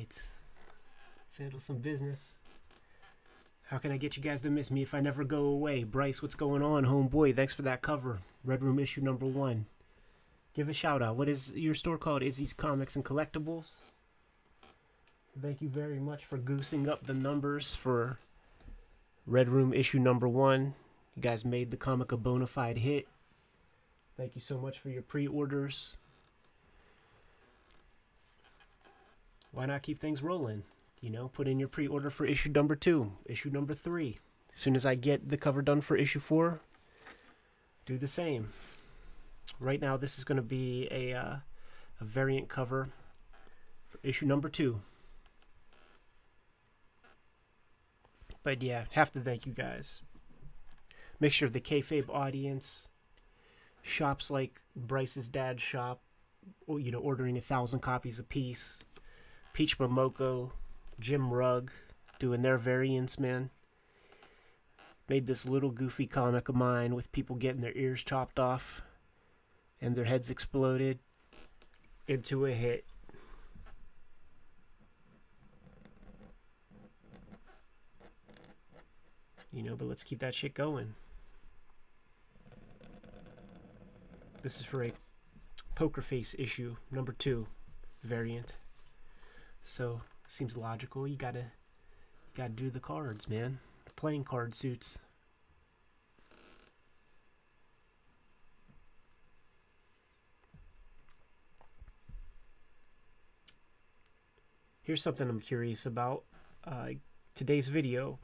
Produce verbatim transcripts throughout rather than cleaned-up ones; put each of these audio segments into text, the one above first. right. Let's handle some business. How can I get you guys to miss me if I never go away? Bryce, what's going on, homeboy? Thanks for that cover. Red Room issue number one. Give a shout out. What is your store called? Izzy's Comics and Collectibles. Thank you very much for goosing up the numbers for Red Room issue number one. You guys made the comic a bona fide hit. Thank you so much for your pre-orders. Why not keep things rolling? You know, put in your pre-order for issue number two, issue number three. As soon as I get the cover done for issue four, do the same. Right now, this is going to be a, uh, a variant cover for issue number two. But yeah, have to thank you guys. Make sure the kayfabe audience, shops like Bryce's dad's shop, or, you know, ordering a thousand copies a piece, Peach Momoko, Jim Rugg, doing their variants, man. Made this little goofy comic of mine with people getting their ears chopped off and their heads exploded into a hit. You know, but let's keep that shit going. This is for a Poker Face issue, number two, variant. So, seems logical. You gotta, gotta do the cards, man. Playing card suits. Here's something I'm curious about. Uh, today's video,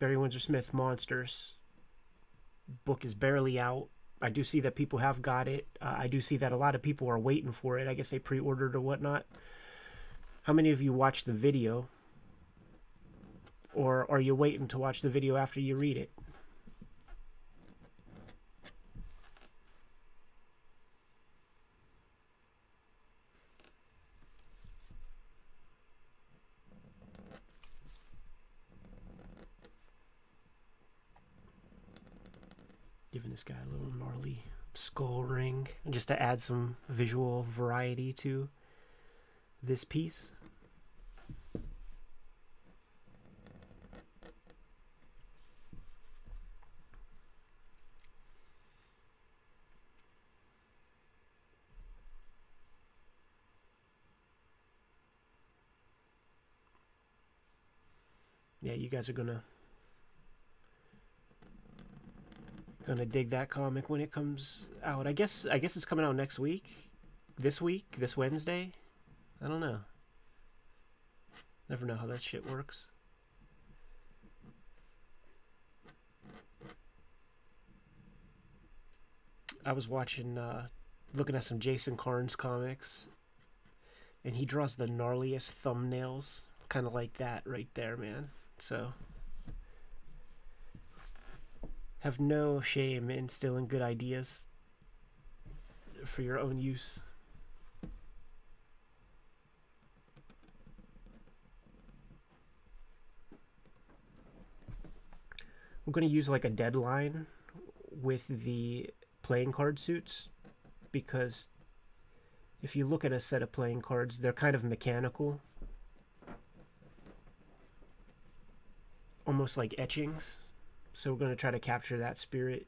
Barry Windsor-Smith Monsters. Book is barely out. I do see that people have got it. Uh, I do see that a lot of people are waiting for it. I guess they pre-ordered or whatnot. How many of you watched the video? Or are you waiting to watch the video after you read it? Giving this guy a little gnarly skull ring just to add some visual variety to this piece. Yeah, you guys are gonna gonna dig that comic when it comes out. I guess I guess it's coming out next week. This week, this Wednesday. I don't know. Never know how that shit works. I was watching uh looking at some Jason Karnes comics, and he draws the gnarliest thumbnails, kinda like that right there, man. So, have no shame in stealing good ideas for your own use. I'm going to use like a deadline with the playing card suits, because if you look at a set of playing cards, they're kind of mechanical, almost like etchings. So we're going to try to capture that spirit.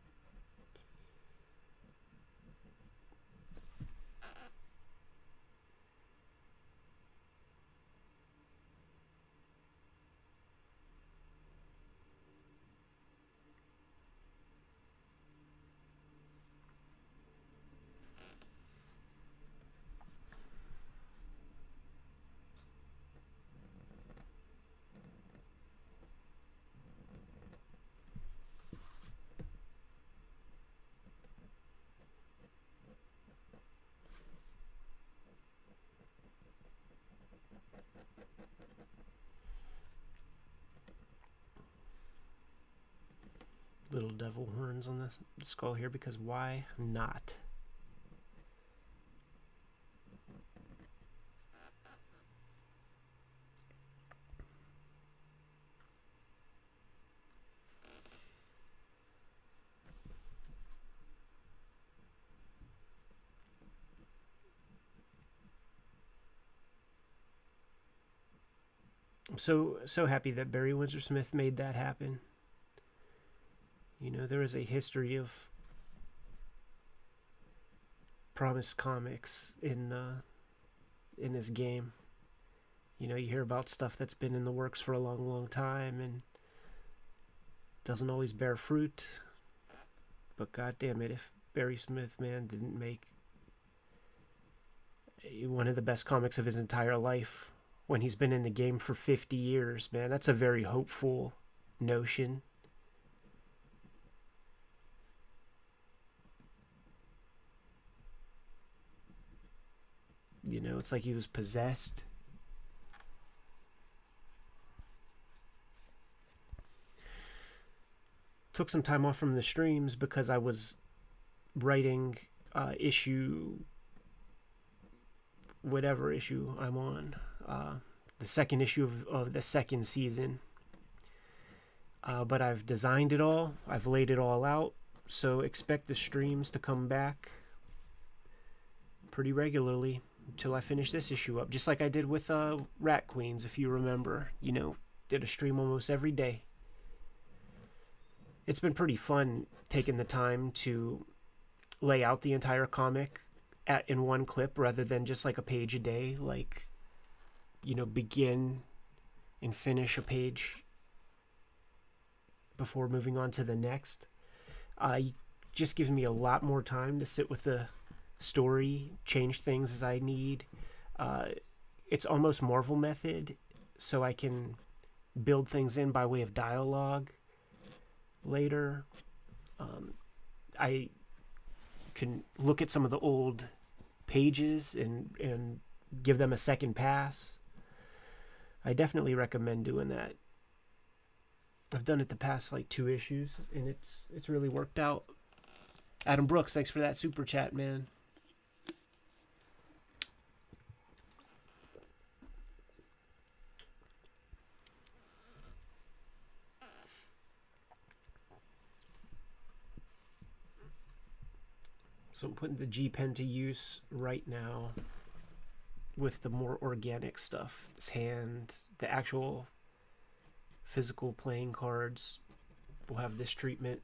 Little devil horns on this skull here, because why not? I'm so so happy that Barry Windsor-Smith made that happen. You know, there is a history of promised comics in uh, in this game. You know, you hear about stuff that's been in the works for a long, long time and doesn't always bear fruit. But goddamn it, if Barry Smith, man, didn't make one of the best comics of his entire life when he's been in the game for fifty years, man, that's a very hopeful notion. You know, it's like he was possessed. Took some time off from the streams because I was writing uh, issue, whatever issue I'm on, uh, the second issue of, of the second season. Uh, but I've designed it all. I've laid it all out. So expect the streams to come back pretty regularly until I finish this issue up. Just like I did with uh, Rat Queens, if you remember. You know, did a stream almost every day. It's been pretty fun taking the time to lay out the entire comic at, in one clip rather than just like a page a day, like, you know, begin and finish a page before moving on to the next. Uh, just gives me a lot more time to sit with the story, change things as I need. Uh, it's almost Marvel method, so I can build things in by way of dialogue. Later, um, I can look at some of the old pages and and give them a second pass. I definitely recommend doing that. I've done it the past like two issues, and it's it's really worked out. Adam Brooks, thanks for that super chat, man. So I'm putting the G-Pen to use right now with the more organic stuff. This hand, the actual physical playing cards will have this treatment.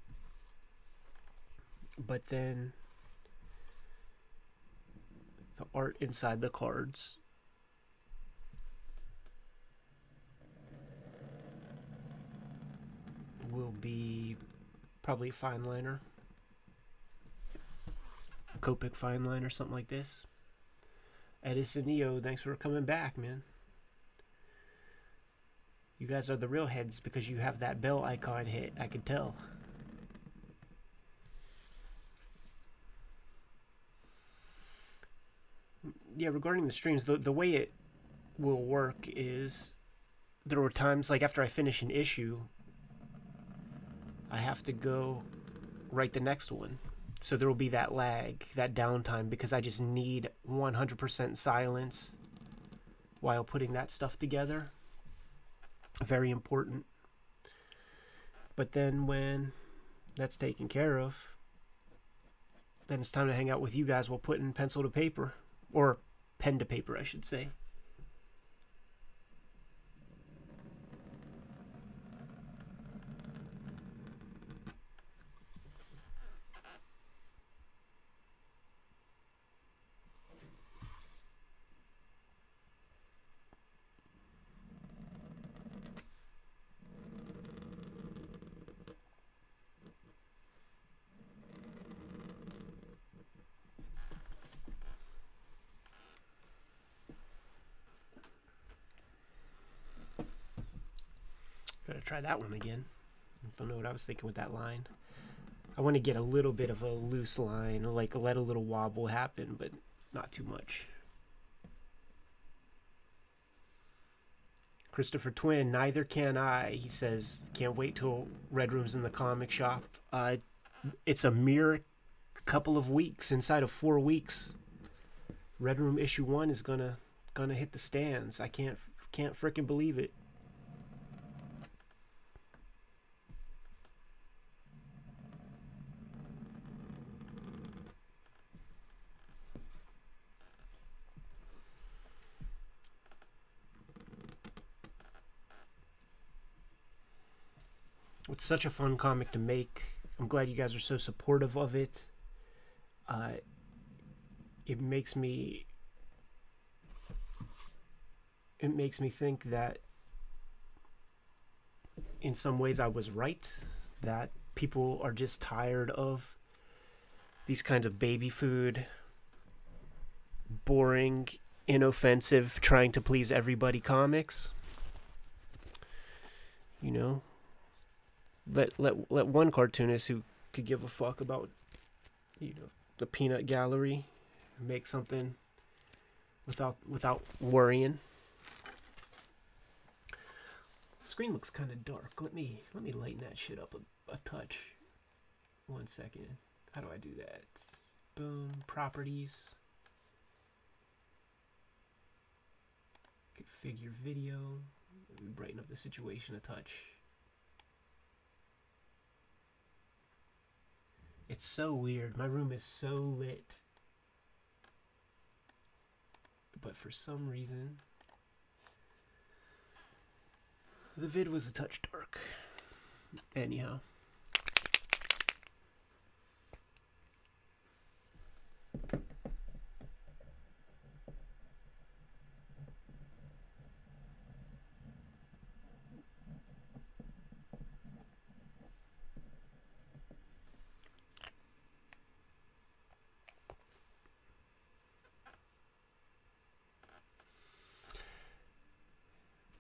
But then the art inside the cards. Will be probably fine liner. Copic fine line or something like this. Edison Neo, thanks for coming back, man. You guys are the real heads because you have that bell icon hit. I can tell. Yeah, regarding the streams, the, the way it will work is there were times, like after I finish an issue, I have to go write the next one. So there will be that lag, that downtime, because I just need one hundred percent silence while putting that stuff together. Very important. But then when that's taken care of, then it's time to hang out with you guys while putting pencil to paper, or pen to paper, I should say. Try that one again. I don't know what I was thinking with that line. I want to get a little bit of a loose line, like let a little wobble happen, but not too much. Christopher Twin, neither can I. He says, can't wait till Red Room's in the comic shop. Uh, it's a mere couple of weeks. Inside of four weeks, Red Room issue one is gonna gonna hit the stands. I can't can't frickin' believe it. It's such a fun comic to make. I'm glad you guys are so supportive of it. Uh, it makes me it makes me think that in some ways I was right, that people are just tired of these kinds of baby food, boring, inoffensive, trying to please everybody comics. You know, let let let one cartoonist who could give a fuck about, you know, the peanut gallery make something without without worrying. The screen looks kind of dark. Let me let me lighten that shit up a, a touch. One second. How do I do that? Boom. Properties. Configure video. Let me brighten up the situation a touch. It's so weird. My room is so lit. But for some reason, the vid was a touch dark. Anyhow.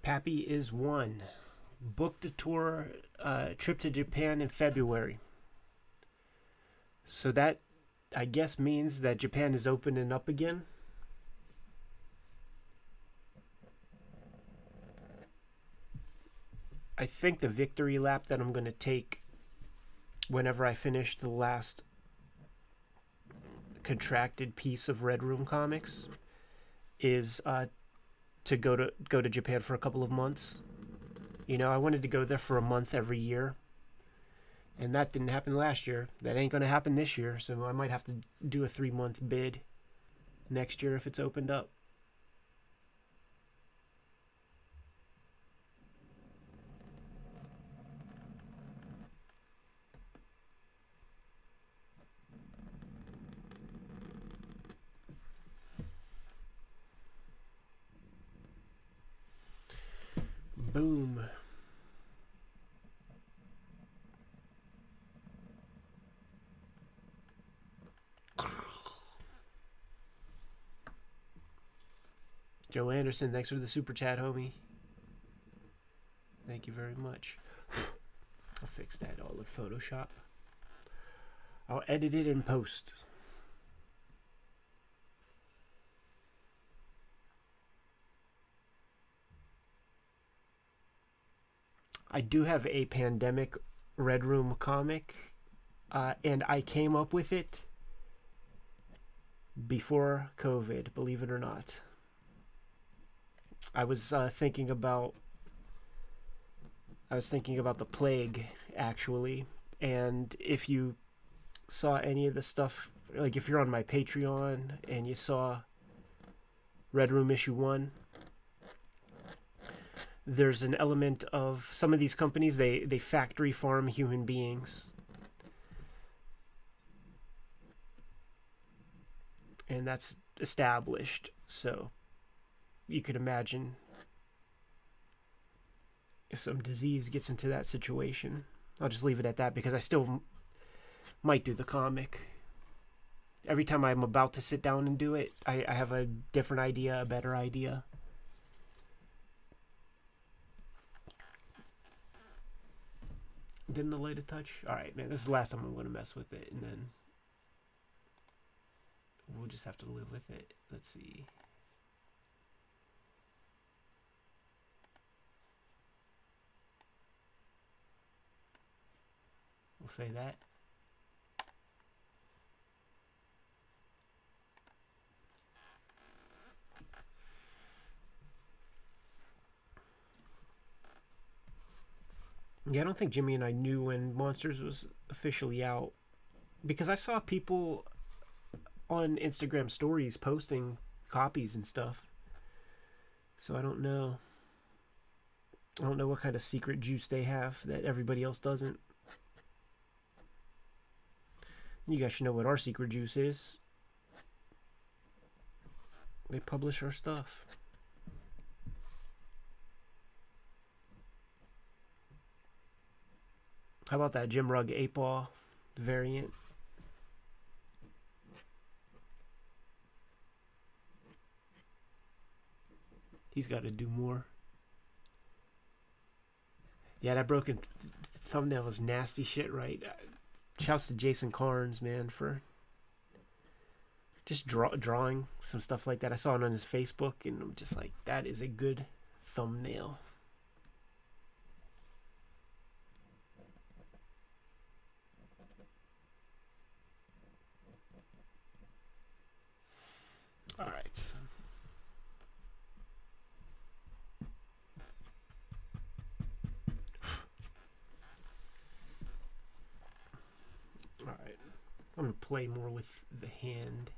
Pappy is one. Booked a tour, uh, trip to Japan in February. So that, I guess, means that Japan is opening up again. I think the victory lap that I'm going to take whenever I finish the last contracted piece of Red Room Comics is... Uh, to go to go to Japan for a couple of months. You know, I wanted to go there for a month every year, and that didn't happen last year. That ain't gonna happen this year, so I might have to do a three month bid next year if it's opened up. Boom. Joe Anderson, thanks for the super chat, homie. Thank you very much. I'll fix that all in Photoshop. I'll edit it in post. I do have a pandemic Red Room comic, uh, and I came up with it before COVID, believe it or not. I was uh, thinking about I was thinking about the plague, actually, and if you saw any of the stuff, like if you're on my Patreon and you saw Red Room issue one, there's an element of some of these companies, they, they factory farm human beings. And that's established. So you could imagine if some disease gets into that situation. I'll just leave it at that because I still might do the comic. Every time I'm about to sit down and do it, I, I have a different idea, a better idea. Didn't the light a touch? Alright, man, this is the last time I'm going to mess with it, and then we'll just have to live with it. Let's see. We'll say that. Yeah, I don't think Jimmy and I knew when Monsters was officially out, because I saw people on Instagram stories posting copies and stuff. So I don't know. I don't know what kind of secret juice they have that everybody else doesn't. You guys should know what our secret juice is. They publish our stuff. How about that Jim Rugg eight ball variant? He's got to do more. Yeah, that broken th thumbnail is nasty shit, right? Shouts to Jason Karnes, man, for just draw drawing some stuff like that. I saw it on his Facebook, and I'm just like, that is a good thumbnail. All right. All right. I'm going to play more with the hand.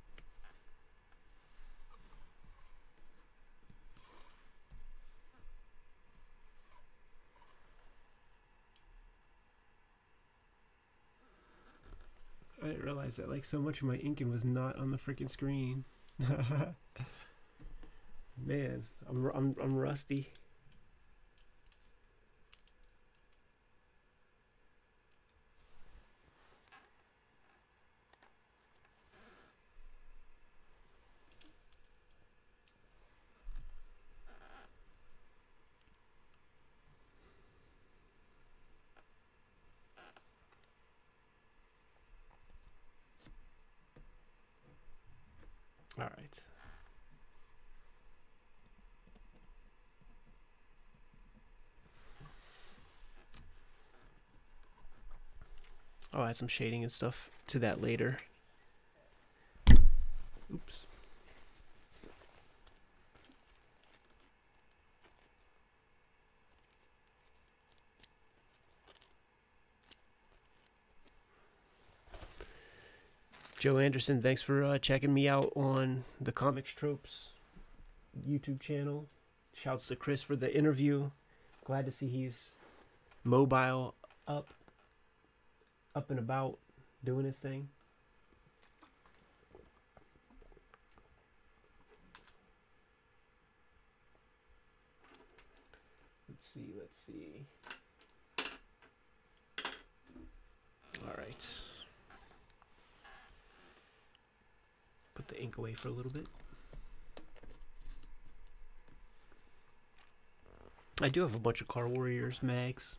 I didn't realize that like so much of my inking was not on the freaking screen. Man, I'm, I'm I'm rusty. I'll add some shading and stuff to that later. Oops. Joe Anderson, thanks for uh, checking me out on the Comic Tropes YouTube channel. Shouts to Chris for the interview. Glad to see he's mobile up. Up and about doing his thing. Let's see, let's see. All right. Put the ink away for a little bit. I do have a bunch of Car Warriors mags.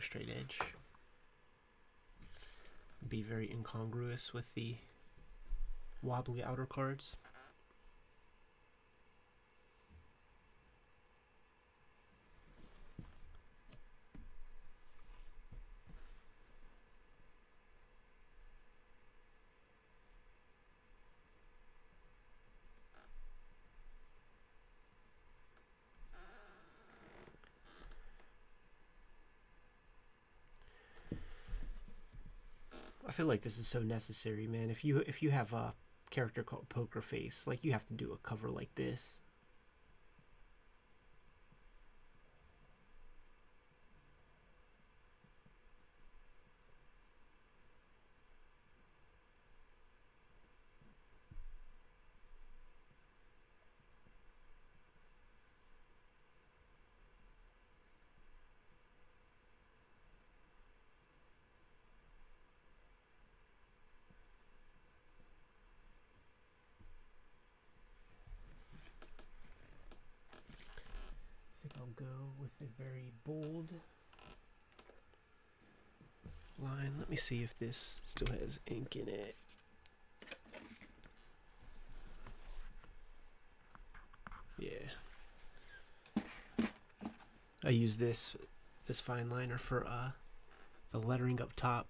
Straight edge. Be very incongruous with the wobbly outer cards. I feel like this is so necessary, man. If you if you have a character called Poker Face, like you have to do a cover like this. See if this still has ink in it. Yeah, I use this this fine liner for uh the lettering up top.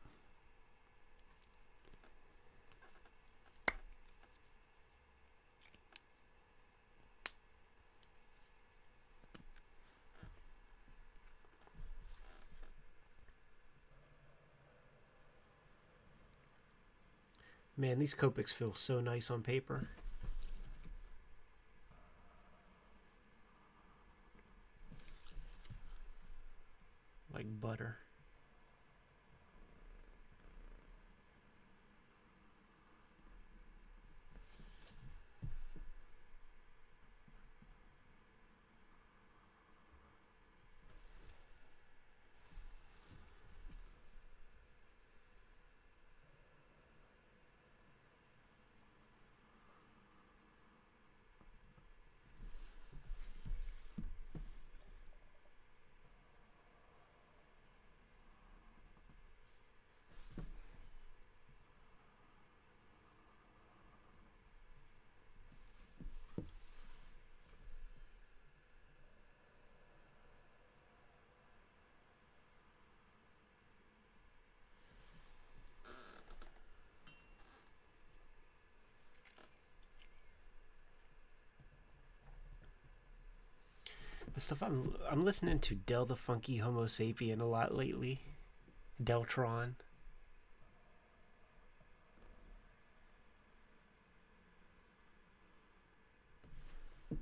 Man, these Copics feel so nice on paper. Like butter. Stuff I'm I'm listening to Del the Funky Homo Sapien a lot lately. Deltron. I'm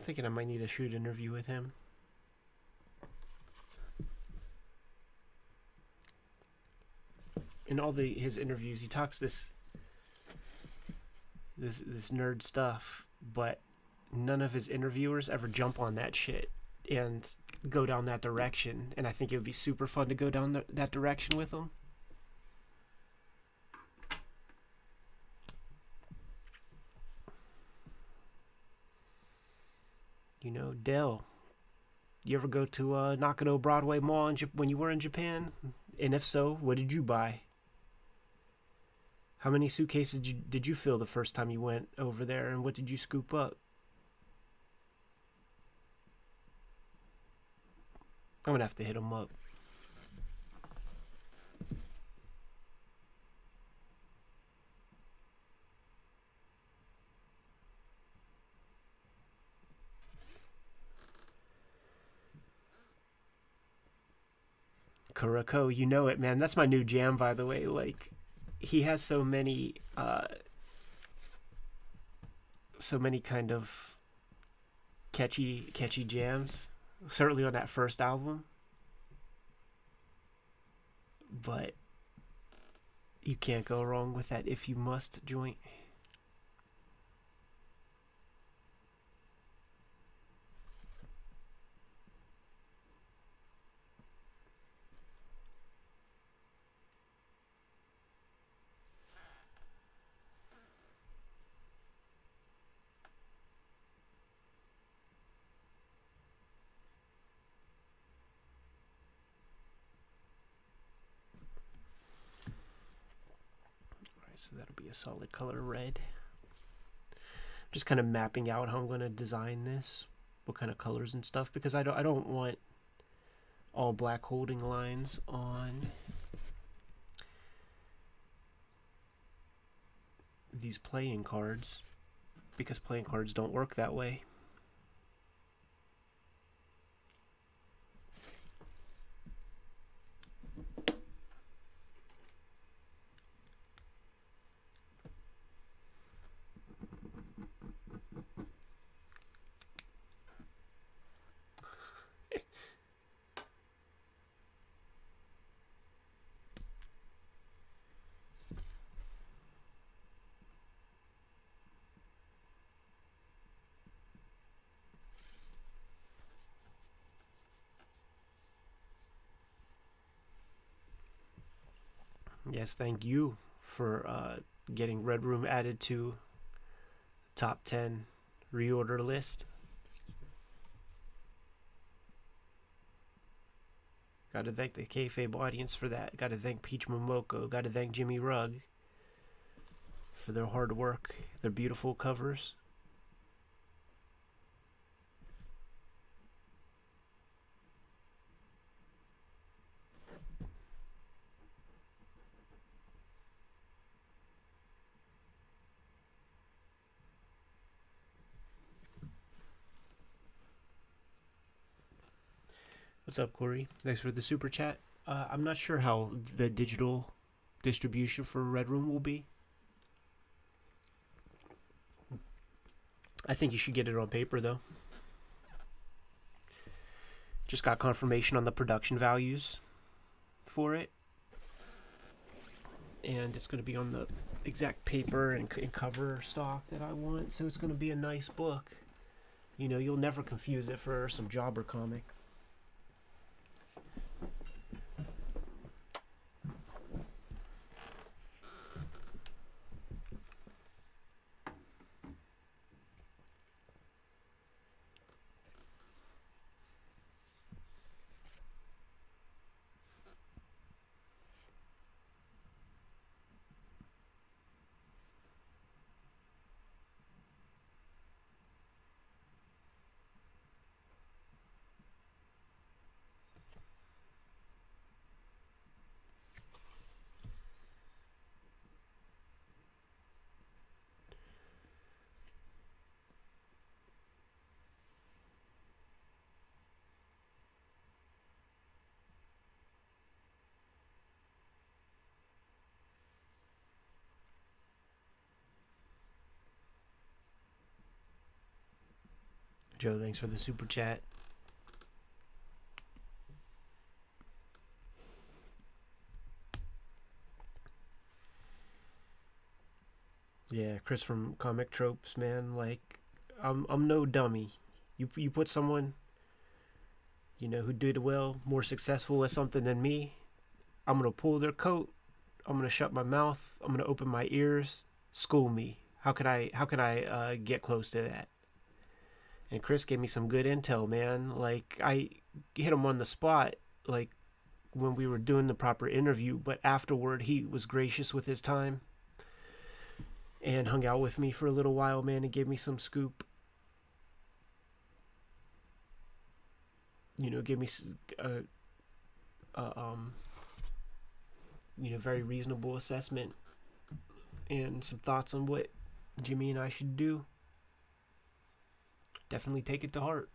thinking I might need a shoot interview with him. In all the his interviews, he talks this this this nerd stuff, but none of his interviewers ever jump on that shit and go down that direction, and I think it would be super fun to go down the, that direction with him. You know, Del, you ever go to uh, Nakano Broadway Mall in when you were in Japan? And if so, what did you buy? How many suitcases did you, did you fill the first time you went over there, and what did you scoop up? I'm gonna have to hit him up. Kuroko, you know it, man. That's my new jam, by the way. Like, he has so many, uh, so many kind of catchy, catchy jams. Certainly on that first album, but you can't go wrong with that If You Must joint. So that'll be a solid color red. Just kind of mapping out how I'm going to design this, what kind of colors and stuff, because I don't I don't want all black holding lines on these playing cards, because playing cards don't work that way. Yes, thank you for uh, getting Red Room added to top ten reorder list. Got to thank the kayfabe audience for that. Got to thank Peach Momoko. Got to thank Jimmy Rugg for their hard work, their beautiful covers. What's up, Corey? Thanks for the super chat. Uh, I'm not sure how the digital distribution for Red Room will be. I think you should get it on paper, though. Just got confirmation on the production values for it. And it's going to be on the exact paper and, and cover stock that I want. So it's going to be a nice book. You know, you'll never confuse it for some jobber comic. Joe, thanks for the super chat. Yeah, Chris from Comic Tropes, man. Like, I'm I'm no dummy. You you put someone, you know, who did well, more successful at something than me, I'm gonna pull their coat. I'm gonna shut my mouth. I'm gonna open my ears. School me. How could I? How could I uh, get close to that? And Chris gave me some good intel, man. Like, I hit him on the spot, like, when we were doing the proper interview. But afterward, he was gracious with his time and hung out with me for a little while, man, and gave me some scoop. You know, gave me a, a um, you know, very reasonable assessment and some thoughts on what Jimmy and I should do. Definitely take it to heart.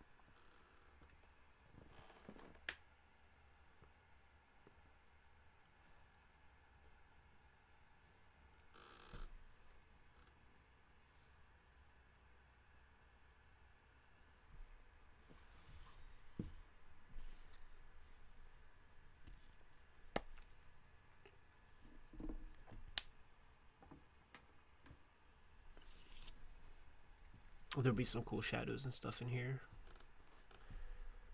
There'll be some cool shadows and stuff in here.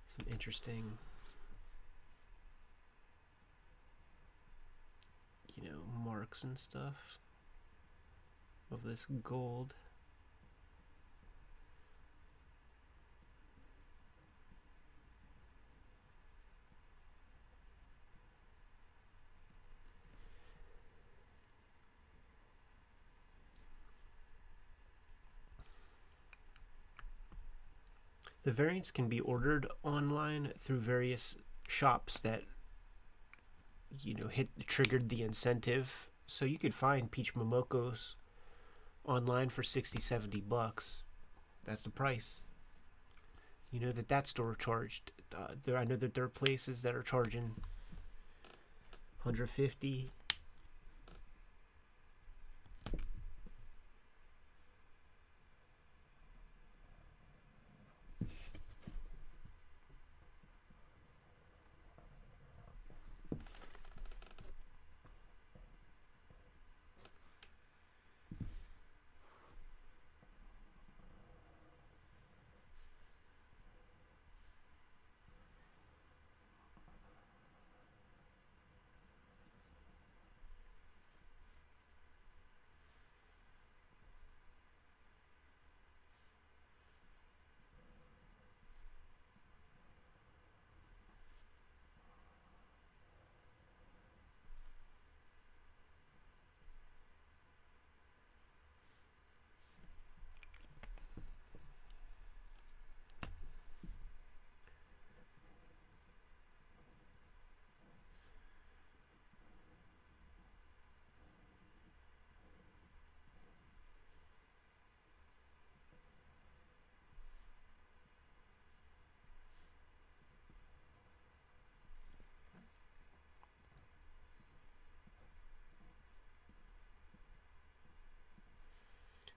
Some interesting, you know, marks and stuff of this gold. The variants can be ordered online through various shops that, you know, hit triggered the incentive. So you could find Peach Momokos online for sixty, seventy bucks. That's the price. You know that that store charged. Uh, there, I know that there are places that are charging a hundred fifty.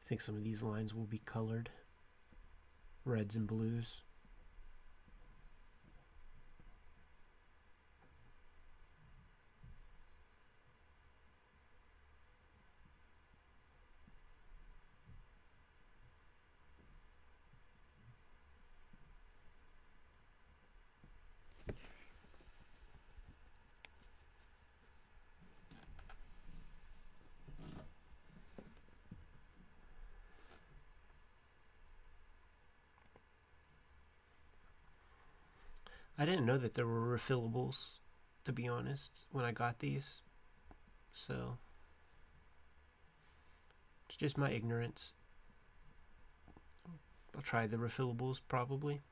I think some of these lines will be colored reds and blues. I didn't know that there were refillables, to be honest, when I got these. So, it's just my ignorance. I'll try the refillables, probably.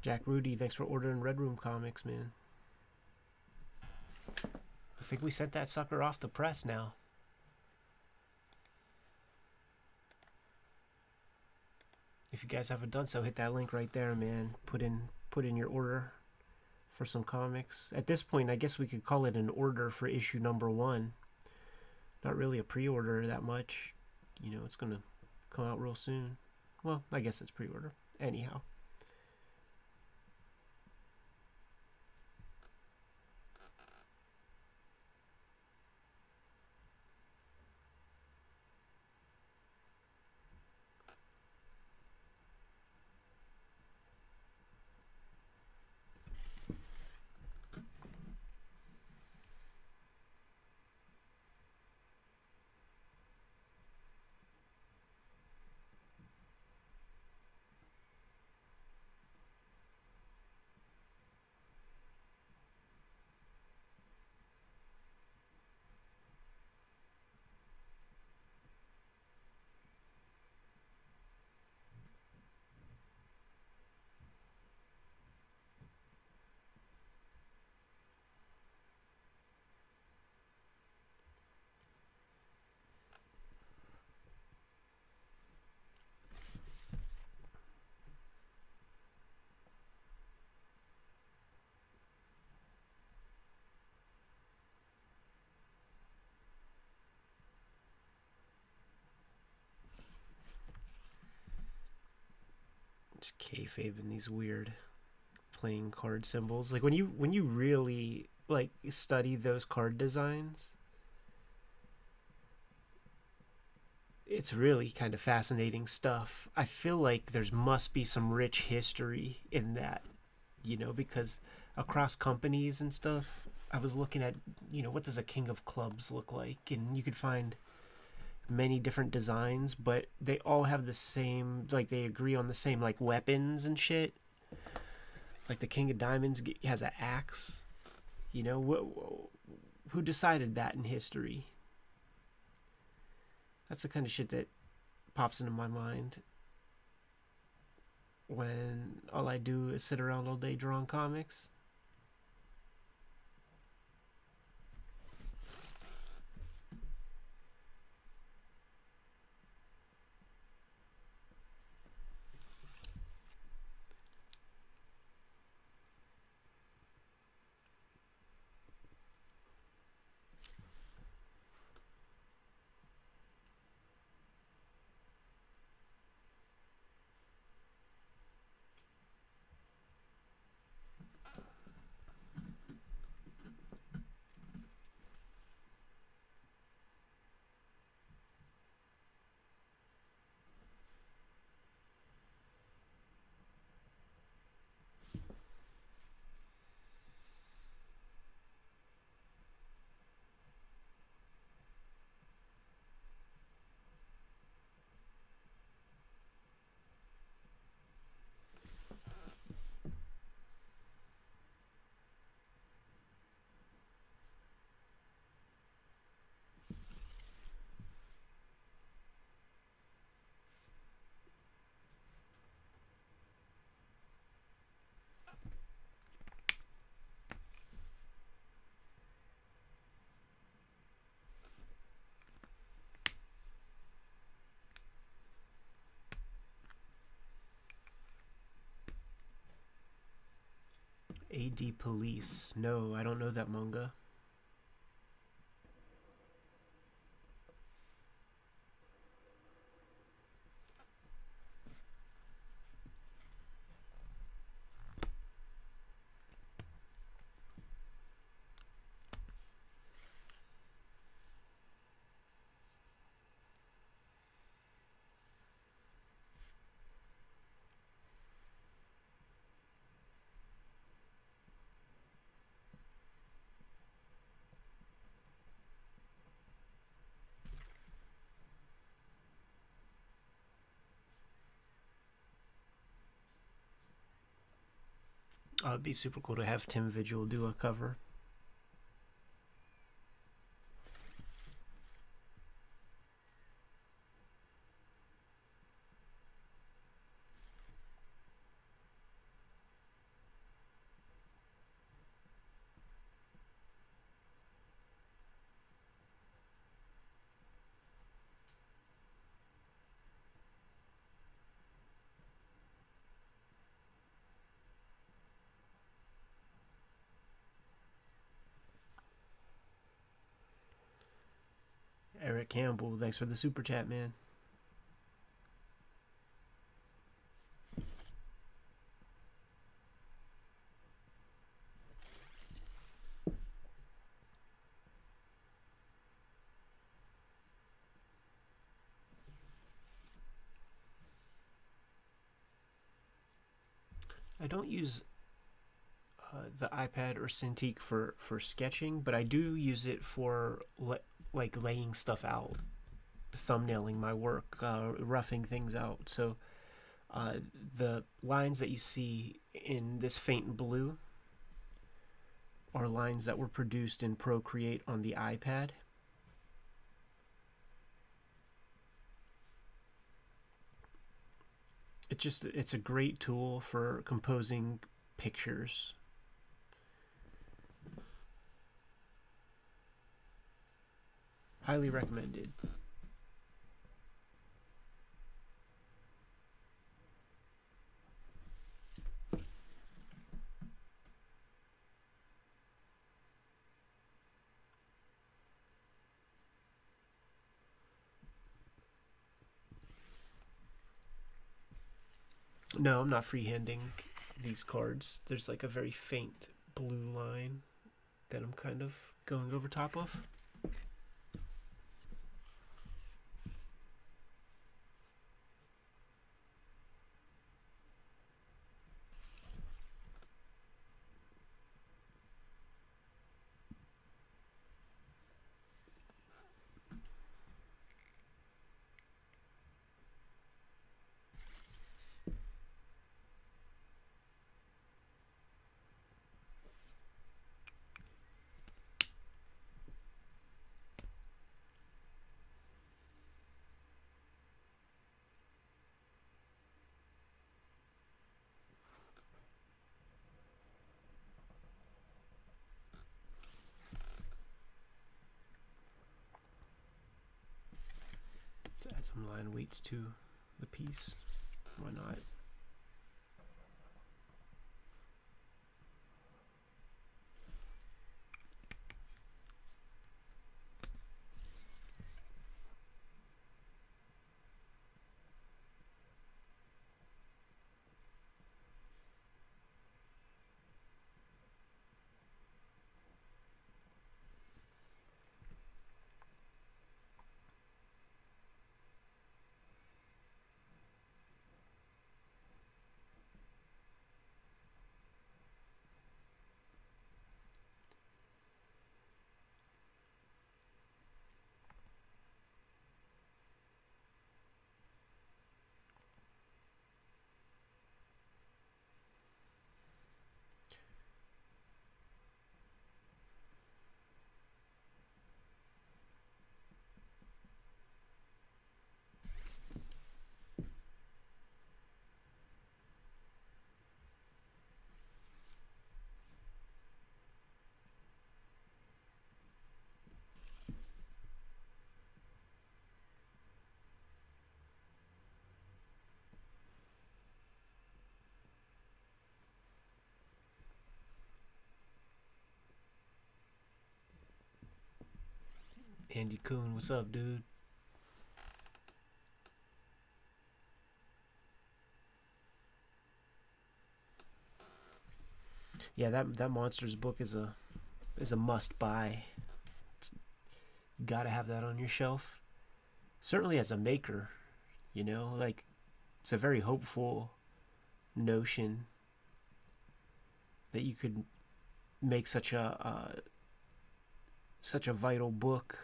Jack Rudy, thanks for ordering Red Room comics, man. I think we sent that sucker off the press now. If you guys haven't done so, hit that link right there, man. Put in put in your order for some comics. At this point, I guess we could call it an order for issue number one. Not really a pre-order that much. You know, it's going to come out real soon. Well, I guess it's pre-order. Anyhow. just kayfabe in these weird playing card symbols. Like when you when you really like study those card designs, it's really kind of fascinating stuff. I feel like there's must be some rich history in that, you know, because across companies and stuff, I was looking at, you know, what does a King of Clubs look like? And you could find many different designs, but they all have the same, like they agree on the same like weapons and shit. Like the King of Diamonds has an axe, you know. Wh- who decided that in history? That's the kind of shit that pops into my mind when all I do is sit around all day drawing comics. A D Police. No, I don't know that manga. Oh, it'd be super cool to have Tim Vigil do a cover. Campbell, thanks for the super chat, man. I don't use uh, the iPad or Cintiq for for sketching, but I do use it for le like laying stuff out, thumbnailing my work, uh, roughing things out. So uh, the lines that you see in this faint blue are lines that were produced in Procreate on the iPad. It's just, it's a great tool for composing pictures. Highly recommended. No, I'm not freehanding these cards. There's like a very faint blue line that I'm kind of going over top of. Add some line weights to the piece. Why not? Andy Kuhn, what's up, dude? Yeah, that that Monsters book is a is a must buy. It's, you gotta have that on your shelf. Certainly as a maker, you know, like it's a very hopeful notion that you could make such a uh, such a vital book.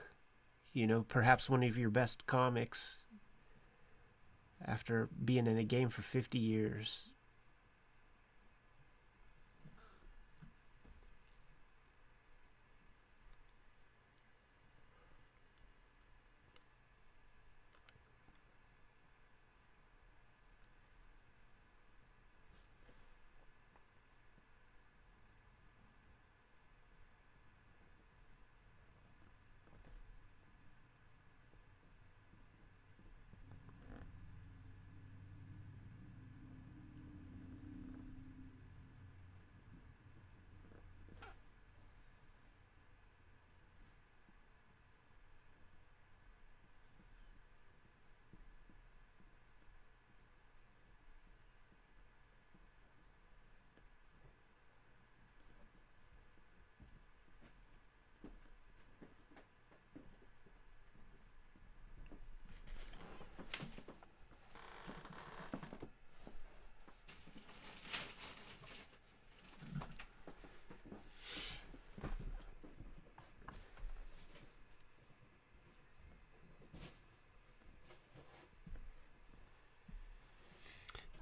You know, perhaps one of your best comics after being in a game for fifty years.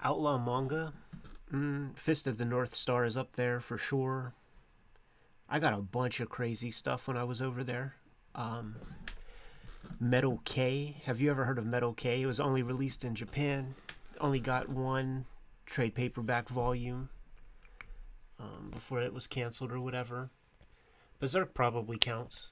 Outlaw manga, mm, Fist of the North Star is up there for sure. I got a bunch of crazy stuff when I was over there. Um, Metal K, have you ever heard of Metal K? It was only released in Japan. Only got one trade paperback volume um, before it was canceled or whatever. Berserk probably counts.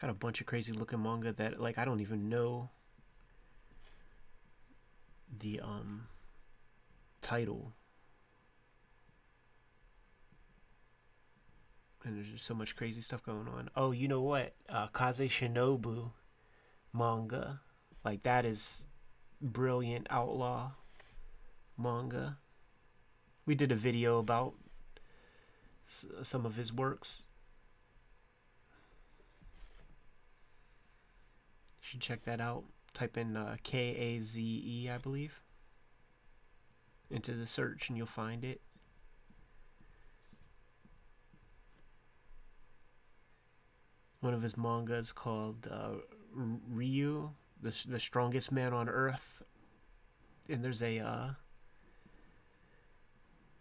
Got a bunch of crazy looking manga that, like, I don't even know the um title. And there's just so much crazy stuff going on. Oh, you know what? Uh, Kaze Shinobu manga. Like, that is brilliant outlaw manga. We did a video about s some of his works. You should check that out. Type in uh, K A Z E, I believe, into the search and you'll find it. One of his mangas called uh, Ryu, the, the strongest man on earth, and there's a uh,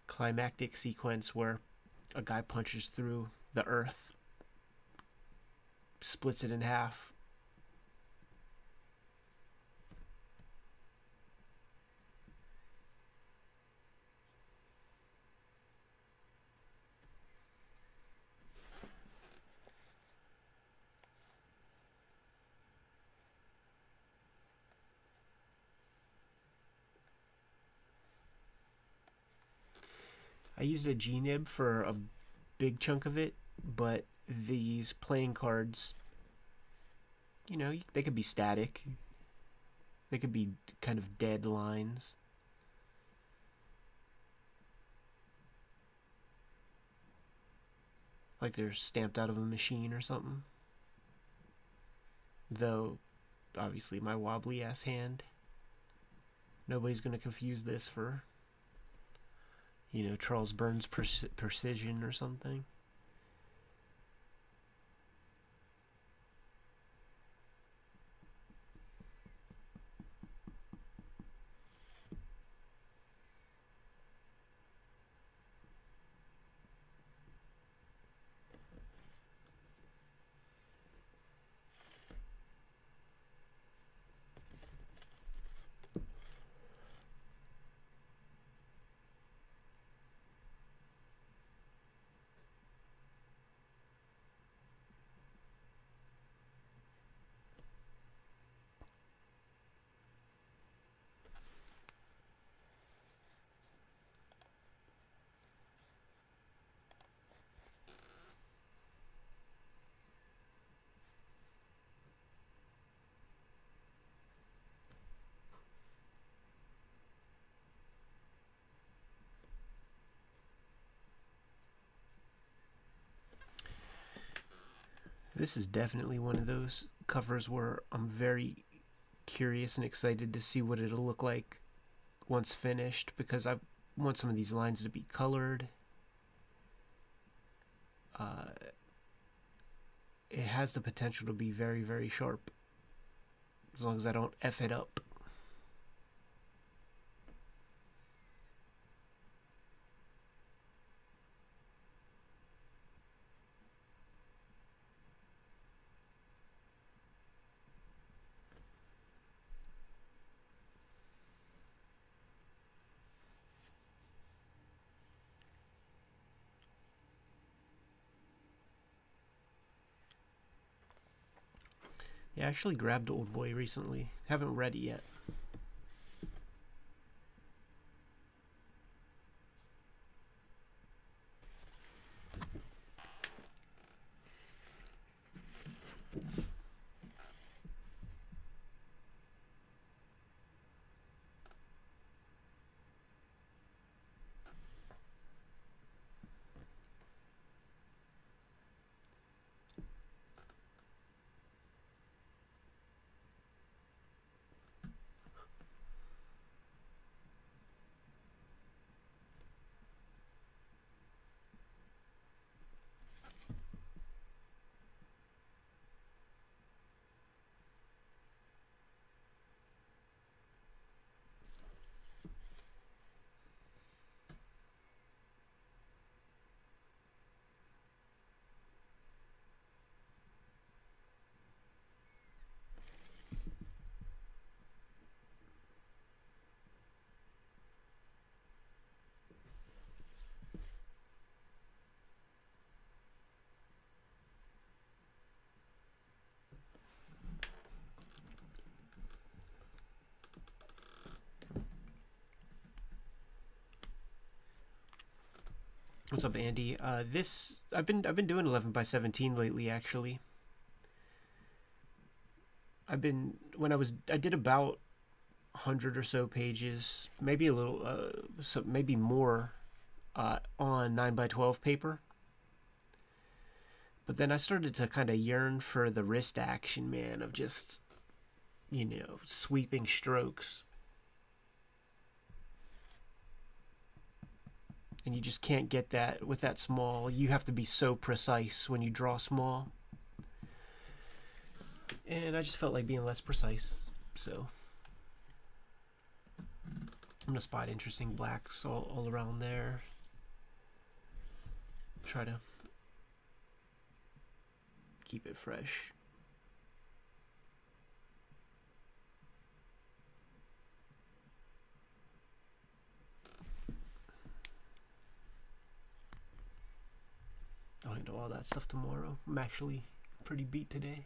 climactic sequence where a guy punches through the earth, splits it in half. I used a G-nib for a big chunk of it, but these playing cards, you know, they could be static. They could be kind of dead lines. Like they're stamped out of a machine or something. Though, obviously, my wobbly-ass hand. Nobody's going to confuse this for... you know, Charles Burns Precision or something. This is definitely one of those covers where I'm very curious and excited to see what it'll look like once finished, because I want some of these lines to be colored. Uh, it has the potential to be very, very sharp, as long as I don't F it up. I actually grabbed Old Boy recently. Haven't read it yet. What's up, Andy? Uh, this I've been I've been doing eleven by seventeen lately. Actually, I've been when I was I did about one hundred or so pages, maybe a little, uh, so maybe more, uh, on nine by twelve paper. But then I started to kind of yearn for the wrist action, man, of just, you know, sweeping strokes. And you just can't get that with that small. You have to be so precise when you draw small. And I just felt like being less precise, so I'm going to spot interesting blacks all, all around there. Try to keep it fresh. I'll handle all that stuff tomorrow. I'm actually pretty beat today.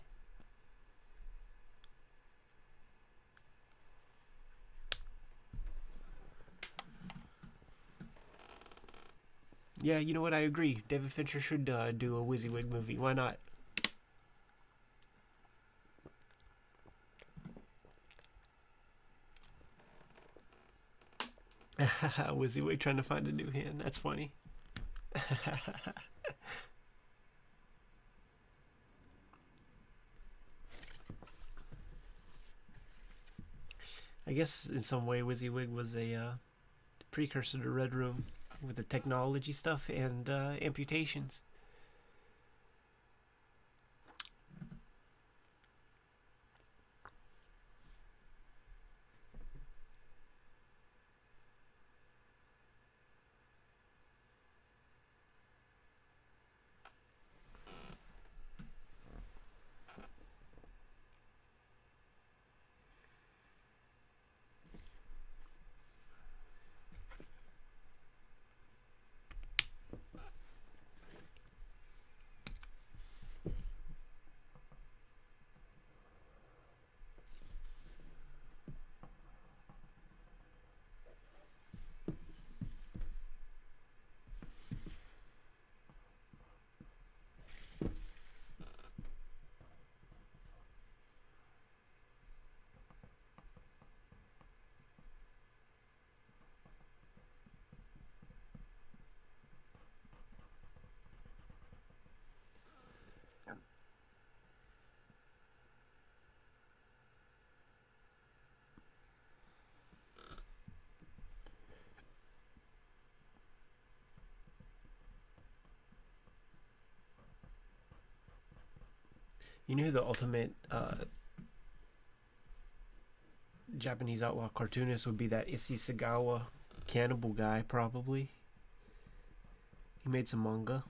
Yeah, you know what? I agree. David Fincher should uh, do a Wizzywig movie. Why not? Wizzywig trying to find a new hand. That's funny. I guess in some way Wizzywig was a uh, precursor to Red Room, with the technology stuff and uh, amputations. You know who the ultimate uh, Japanese outlaw cartoonist would be? That Issei Sagawa cannibal guy, probably. He made some manga.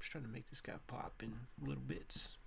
Trying to make this guy pop in little bits.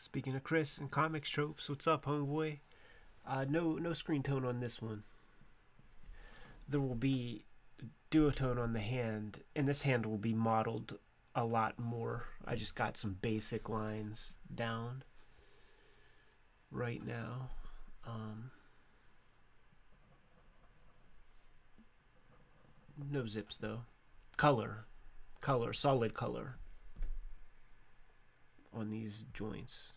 Speaking of Chris and Comic Tropes, what's up, homeboy? Uh, no, no screen tone on this one. There will be duotone on the hand, and this hand will be modeled a lot more. I just got some basic lines down right now. Um, no zips though. Color, color, solid color on these joints.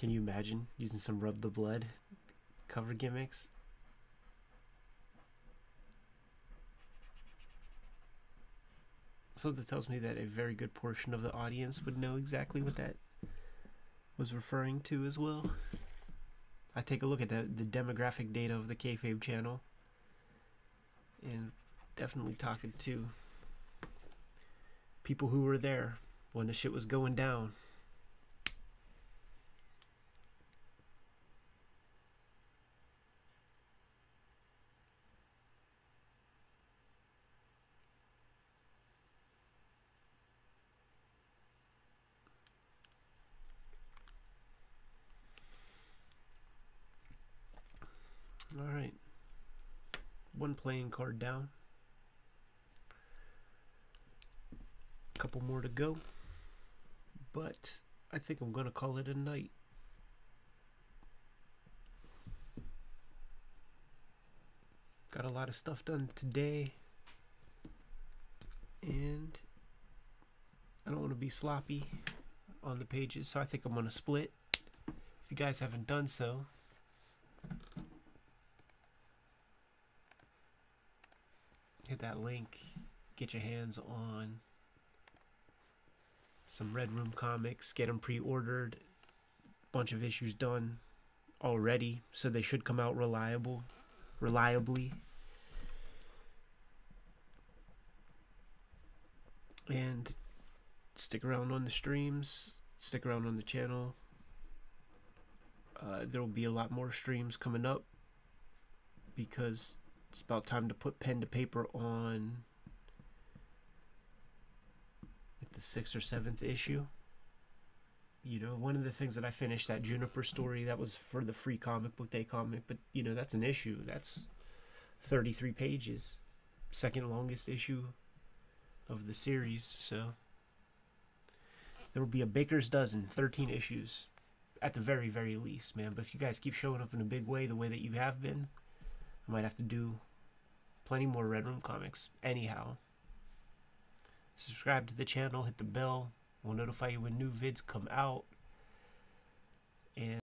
Can you imagine using some Rub the Blood cover gimmicks? Something tells me that a very good portion of the audience would know exactly what that was referring to as well. I take a look at the, the demographic data of the Kayfabe channel, and definitely talking to people who were there when the shit was going down. Playing card down. A couple more to go, but I think I'm gonna call it a night. Got a lot of stuff done today, and I don't want to be sloppy on the pages, so I think I'm gonna split. If you guys haven't done so, hit that link, get your hands on some Red Room comics, get them pre-ordered, bunch of issues done already, so they should come out reliable, reliably. And stick around on the streams, stick around on the channel. Uh, there will be a lot more streams coming up because it's about time to put pen to paper on like the sixth or seventh issue. you know, one of the things that I finished, that Juniper story, that was for the free comic book day comic, but, you know, that's an issue. That's thirty-three pages. Second longest issue of the series, so... There will be a Baker's Dozen, thirteen issues, at the very, very least, man. But if you guys keep showing up in a big way, the way that you have been, I might have to do plenty more Red Room comics. Anyhow, subscribe to the channel, hit the bell. We'll notify you when new vids come out.